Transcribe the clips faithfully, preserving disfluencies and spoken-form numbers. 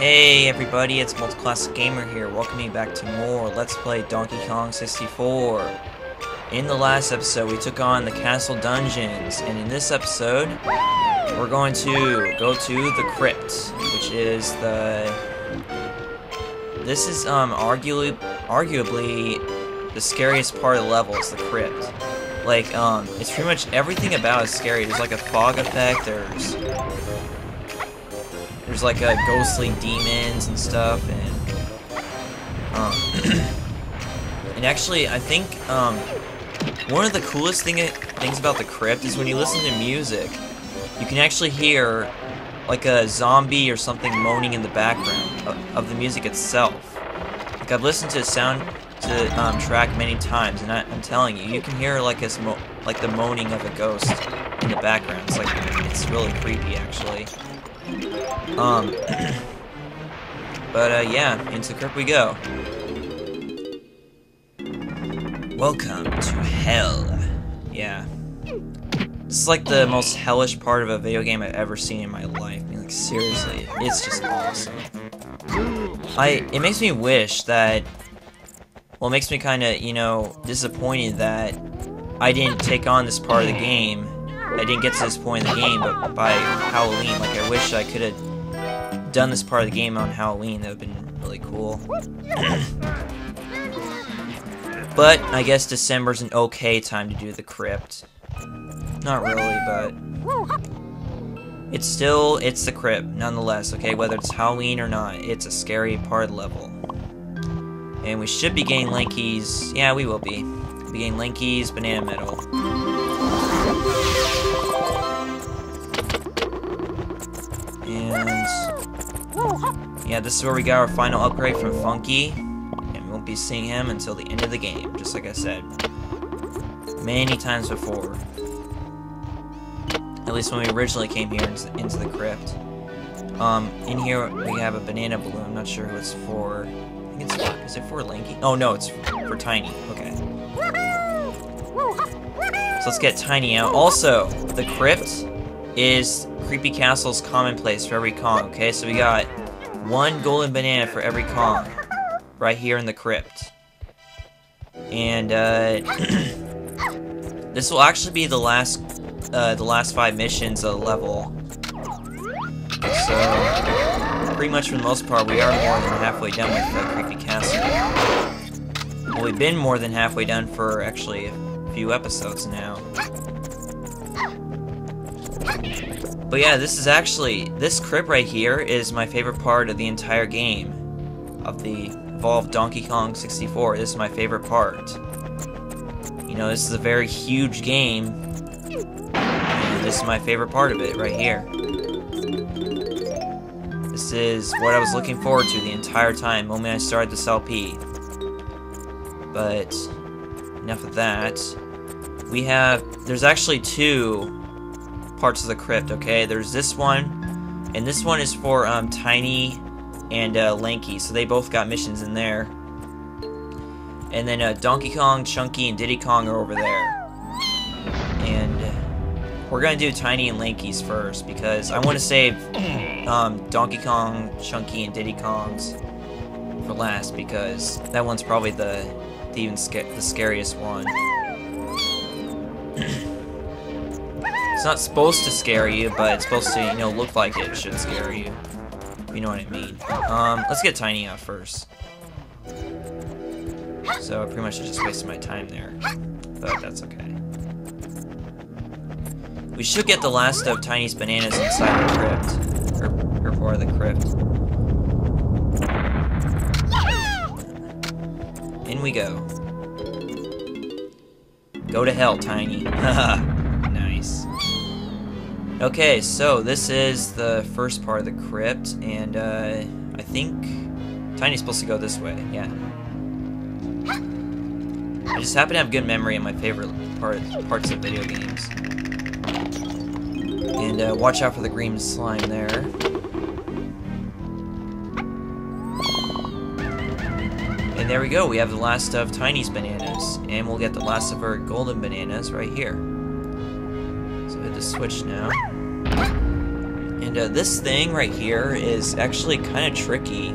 Hey everybody, it's MultiClassicGamer here, welcoming back to more Let's Play Donkey Kong sixty-four. In the last episode, we took on the Castle Dungeons, and in this episode, we're going to go to the Crypt, which is the... This is, um, arguably, arguably the scariest part of the level, is the Crypt. Like, um, it's pretty much everything about it is scary. There's like a fog effect, there's... There's like a ghostly demons and stuff, and um, and actually, I think um, one of the coolest thing things about the Crypt is when you listen to music, you can actually hear like a zombie or something moaning in the background of, of the music itself. Like I've listened to a sound to um, track many times, and I, I'm telling you, you can hear like a mo like the moaning of a ghost in the background. It's like it's really creepy, actually. Um, but, uh, yeah, into Crypt we go. Welcome to hell. Yeah. This is, like, the most hellish part of a video game I've ever seen in my life. I mean, like, seriously, it's just awesome. I, it makes me wish that, well, it makes me kinda, you know, disappointed that I didn't take on this part of the game. I didn't get to this point in the game, but by Halloween, like, I wish I could have done this part of the game on Halloween. That would have been really cool. But, I guess December's an okay time to do the Crypt. Not really, but... It's still, it's the Crypt, nonetheless, okay? Whether it's Halloween or not, it's a scary part of the level. And we should be getting Lanky's... Yeah, we will be. We'll be getting Lanky's Banana Medal. And yeah, this is where we got our final upgrade from Funky, and we won't be seeing him until the end of the game, just like I said many times before. At least when we originally came here into the Crypt. Um, in here we have a banana balloon. I'm not sure who it's for. I think it's for, is it for Lanky? Oh no, it's for Tiny. Okay. So let's get Tiny out. Also, the Crypt is Creepy Castle's commonplace for every Kong, okay? So we got one golden banana for every Kong right here in the Crypt. And, uh... this will actually be the last, uh, the last five missions of the level. So, pretty much for the most part, we are more than halfway done with the Creepy Castle. Well, we've been more than halfway done for, actually, a few episodes now. But yeah, this is actually, this Crypt right here is my favorite part of the entire game. Of the evolved Donkey Kong sixty-four, this is my favorite part. You know, this is a very huge game, and this is my favorite part of it right here. This is what I was looking forward to the entire time, the moment I started this L P. But, enough of that. We have, there's actually two parts of the Crypt, okay? There's this one, and this one is for um, Tiny and uh, Lanky, so they both got missions in there. And then uh, Donkey Kong, Chunky, and Diddy Kong are over there. And we're gonna do Tiny and Lanky's first, because I want to save um, Donkey Kong, Chunky, and Diddy Kong's for last, because that one's probably the, the, even sca the scariest one. It's not supposed to scare you, but it's supposed to, you know, look like it should scare you. You know what I mean. Um, let's get Tiny out first. So I pretty much just wasted my time there. But that's okay. We should get the last of Tiny's bananas inside the Crypt. Or, or for the Crypt. In we go. Go to hell, Tiny. Haha. Nice. Okay, so this is the first part of the Crypt, and uh, I think Tiny's supposed to go this way, yeah. I just happen to have good memory in my favorite part, parts of video games. And uh, watch out for the green slime there. And there we go, we have the last of Tiny's bananas, and we'll get the last of her golden bananas right here. Switch now, and And uh, this thing right here is actually kind of tricky.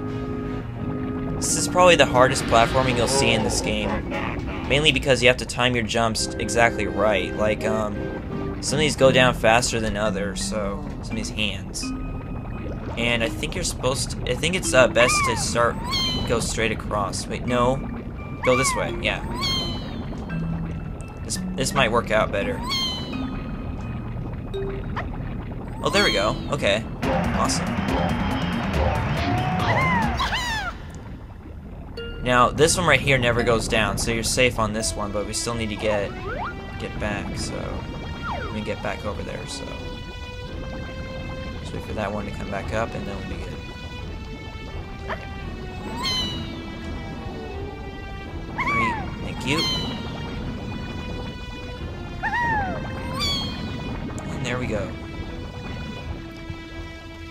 This is probably the hardest platforming you'll see in this game. Mainly because you have to time your jumps exactly right. Like, um, some of these go down faster than others, so some of these hands. And I think you're supposed to, I think it's uh, best to start, go straight across. Wait, no. Go this way, yeah. This, this might work out better. Oh, there we go. Okay. Awesome. Now, this one right here never goes down, so you're safe on this one, but we still need to get get back, so... Let me get back over there, so... Just wait for that one to come back up, and then we'll be good. Great. Thank you. And there we go.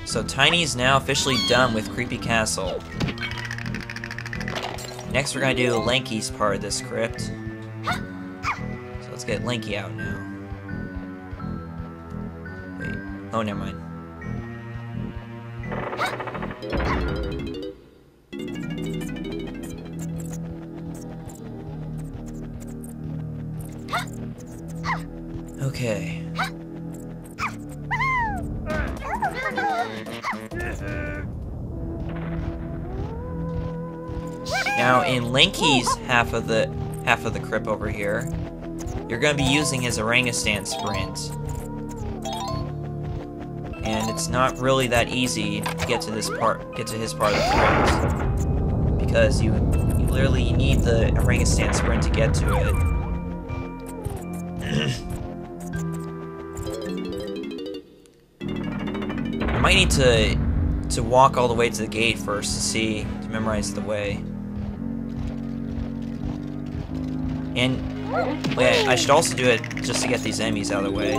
So Tiny's now officially done with Creepy Castle. Next we're gonna do Lanky's part of this crypt. So let's get Lanky out now. Wait. Oh, never mind. Okay. Now in Lanky's half of the half of the crypt over here, you're gonna be using his Orangstand Sprint, and it's not really that easy to get to this part, get to his part of the crypt, because you, you literally need the Orangstand Sprint to get to it. I might need to to walk all the way to the gate first to see, to memorize the way. And wait, I should also do it just to get these enemies out of the way.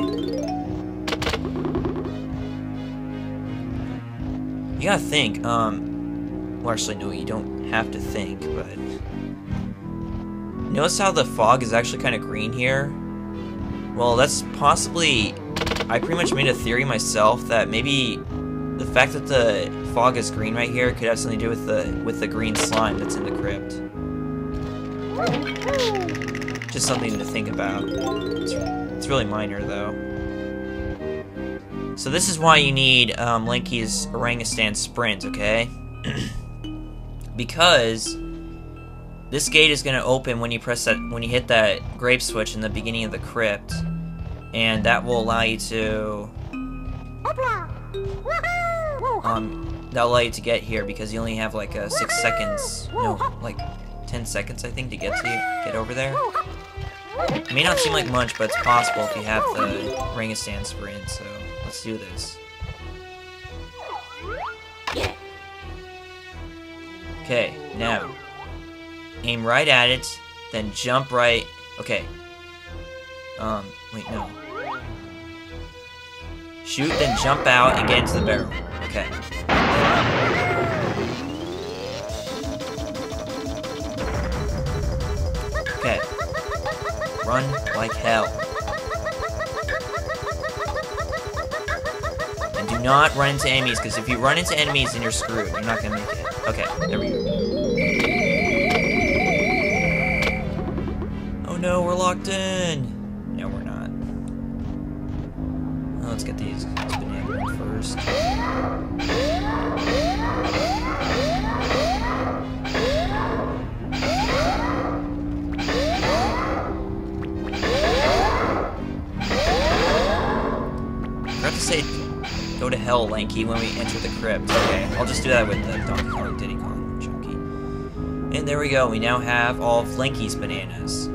You gotta think, um well actually no, you don't have to think, but notice how the fog is actually kinda green here? Well, that's possibly, I pretty much made a theory myself that maybe the fact that the fog is green right here could have something to do with the with the green slime that's in the crypt. Just something to think about. It's, it's really minor though. So this is why you need um, Lanky's Orangstand Sprint, okay? Because this gate is going to open when you press that when you hit that grape switch in the beginning of the crypt. And that will allow you to, um, that'll allow you to get here because you only have like uh, six seconds, no, like ten seconds I think to get to get over there. It may not seem like much, but it's possible if you have the Orangstand Sprint. So let's do this. Okay, now aim right at it, then jump right. Okay. Um. Wait, no. Shoot, then jump out and get into the barrel. Okay. Okay. Run like hell. And do not run into enemies, because if you run into enemies, then you're screwed. You're not gonna make it. Okay, there we go. Oh no, we're locked in! Let's get these bananas first. I have to say, go to hell, Lanky, when we enter the crypt. Okay, I'll just do that with the Donkey Kong, Diddy Kong, Chunky. And there we go, we now have all of Lanky's bananas.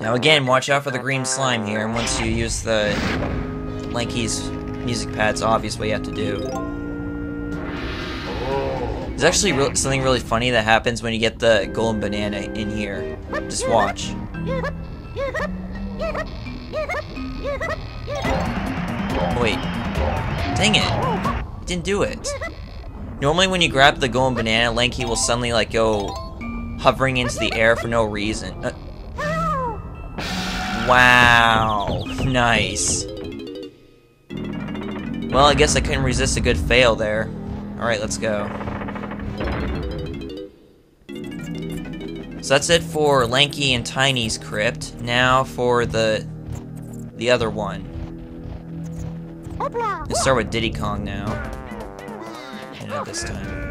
Now again, watch out for the green slime here, and once you use the Lanky's music pads, obviously you have to do. There's actually re something really funny that happens when you get the golden banana in here. Just watch. Oh, wait. Dang it. It didn't do it. Normally when you grab the golden banana, Lanky will suddenly like go hovering into the air for no reason. Uh, Wow. Nice. Well, I guess I couldn't resist a good fail there. Alright, let's go. So that's it for Lanky and Tiny's crypt. Now for the the other one. Let's start with Diddy Kong now. You know, this time.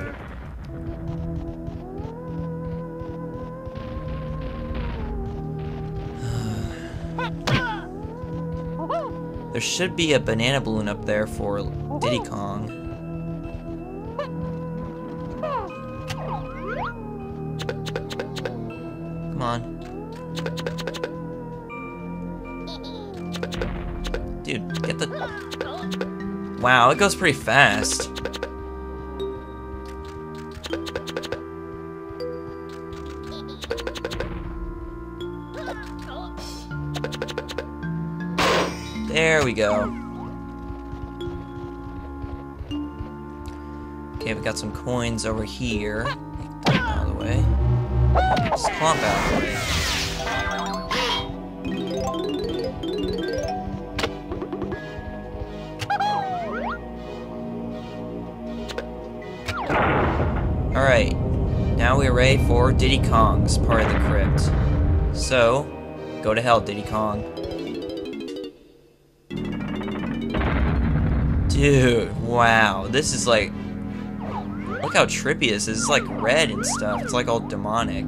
There should be a banana balloon up there for Diddy Kong. Come on. Dude, get the... Wow, it goes pretty fast. There we go. Okay, we got some coins over here. Get that out of the way. Just clomp out of the way. Alright. Now we're ready for Diddy Kong's part of the crypt. So, go to hell, Diddy Kong. Dude, wow, this is like, look how trippy this is, it's like red and stuff, it's like all demonic.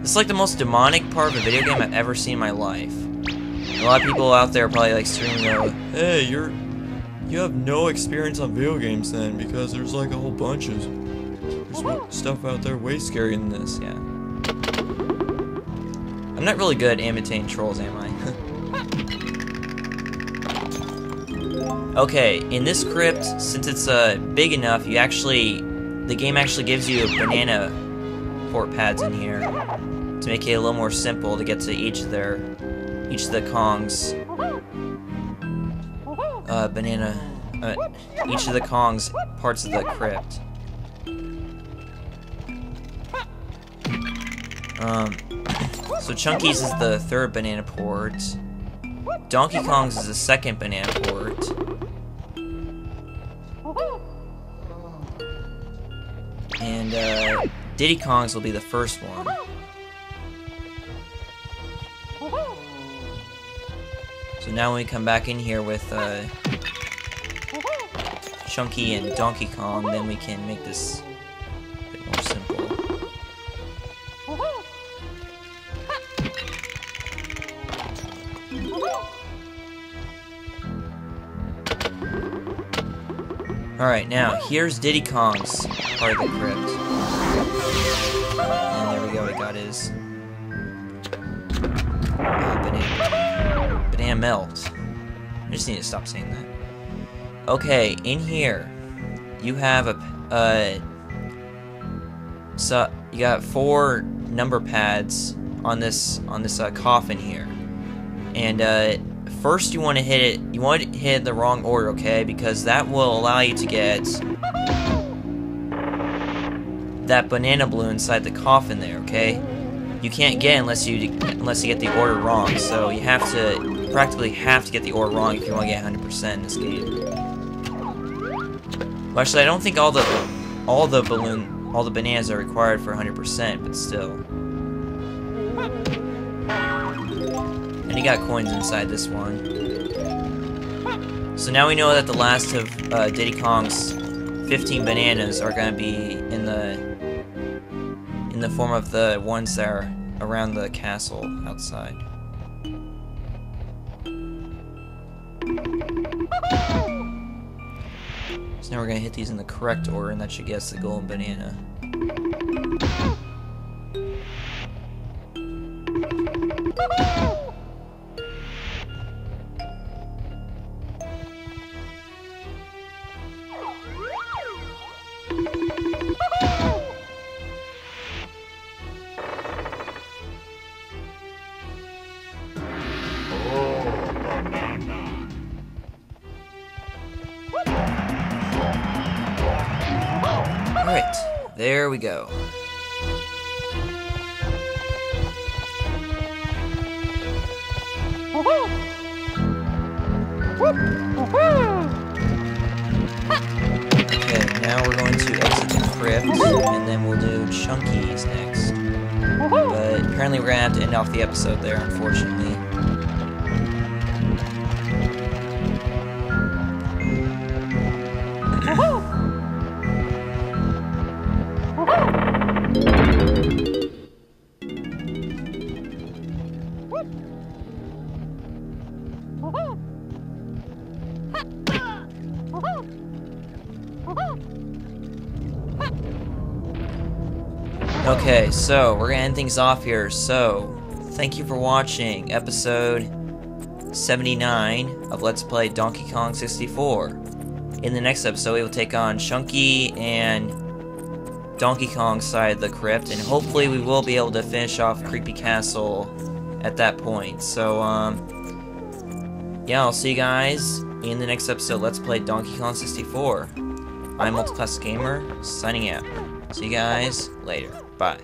It's like the most demonic part of a video game I've ever seen in my life. A lot of people out there are probably like screaming out, hey, you're, you have no experience on video games then, because there's like a whole bunch of there's stuff out there way scarier than this, yeah. I'm not really good at imitating trolls, am I? Okay, in this crypt, since it's uh, big enough, you actually, the game actually gives you banana port pads in here to make it a little more simple to get to each of their, each of the Kongs, uh, banana, uh, each of the Kongs parts of the crypt. Um, so Chunky's is the third banana port. Donkey Kong's is the second banana port. And uh, Diddy Kong's will be the first one. So now when we come back in here with uh, Chunky and Donkey Kong, then we can make this a bit more simple. Alright, now, here's Diddy Kong's part of the crypt. And there we go, we got his... Uh, banana... Banana melt. I just need to stop saying that. Okay, in here, you have a... Uh, so, you got four number pads on this, on this uh, coffin here. And, uh... first, you want to hit it. You want to hit the wrong order, okay? Because that will allow you to get that banana balloon inside the coffin there, okay? You can't get it unless you unless you get the order wrong. So you have to you practically have to get the order wrong if you want to get one hundred percent in this game. Well, actually, I don't think all the all the balloon all the bananas are required for one hundred percent, but still. And you got coins inside this one. So now we know that the last of uh, Diddy Kong's fifteen bananas are going to be in the in the form of the ones that are around the castle outside. So now we're going to hit these in the correct order, and that should get us the golden banana. Alright, there we go. Crypt, and then we'll do Chunky's next. But apparently we're gonna have to end off the episode there, unfortunately. Okay, so we're gonna end things off here. So, thank you for watching episode seventy-nine of Let's Play Donkey Kong sixty-four. In the next episode, we will take on Chunky and Donkey Kong's side of the crypt, and hopefully, we will be able to finish off Creepy Castle at that point. So, um, yeah, I'll see you guys in the next episode. Let's Play Donkey Kong sixty-four. I'm MultiClassicGamer signing out. See you guys later. Bye.